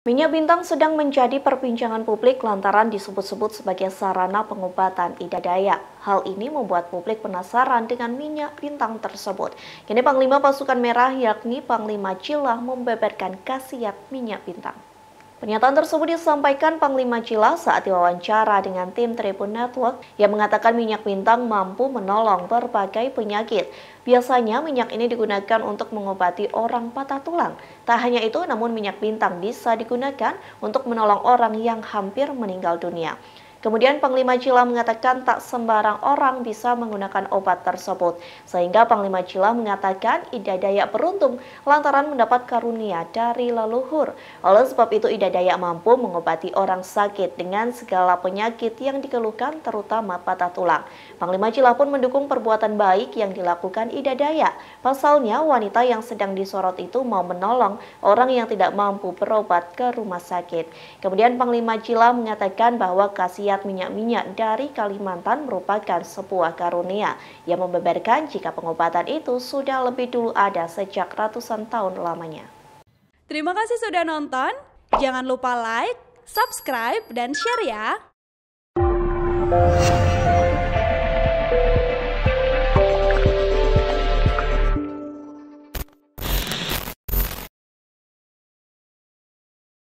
Minyak Bintang sedang menjadi perbincangan publik lantaran disebut-sebut sebagai sarana pengobatan Ida Dayak. Hal ini membuat publik penasaran dengan Minyak Bintang tersebut. Kini Panglima Pasukan Merah yakni Panglima Jilah membeberkan khasiat Minyak Bintang. Pernyataan tersebut disampaikan Panglima Jilah saat diwawancara dengan tim Tribun Network yang mengatakan minyak bintang mampu menolong berbagai penyakit. Biasanya minyak ini digunakan untuk mengobati orang patah tulang. Tak hanya itu, namun minyak bintang bisa digunakan untuk menolong orang yang hampir meninggal dunia. Kemudian Panglima Jilah mengatakan tak sembarang orang bisa menggunakan obat tersebut. Sehingga Panglima Jilah mengatakan Ida Dayak beruntung lantaran mendapat karunia dari leluhur. Oleh sebab itu Ida Dayak mampu mengobati orang sakit dengan segala penyakit yang dikeluhkan terutama patah tulang. Panglima Jilah pun mendukung perbuatan baik yang dilakukan Ida Dayak. Pasalnya wanita yang sedang disorot itu mau menolong orang yang tidak mampu berobat ke rumah sakit. Kemudian Panglima Jilah mengatakan bahwa khasiat minyak-minyak dari Kalimantan merupakan sebuah karunia yang membeberkan jika pengobatan itu sudah lebih dulu ada sejak ratusan tahun lamanya. Terima kasih sudah nonton, jangan lupa like, subscribe, dan share ya!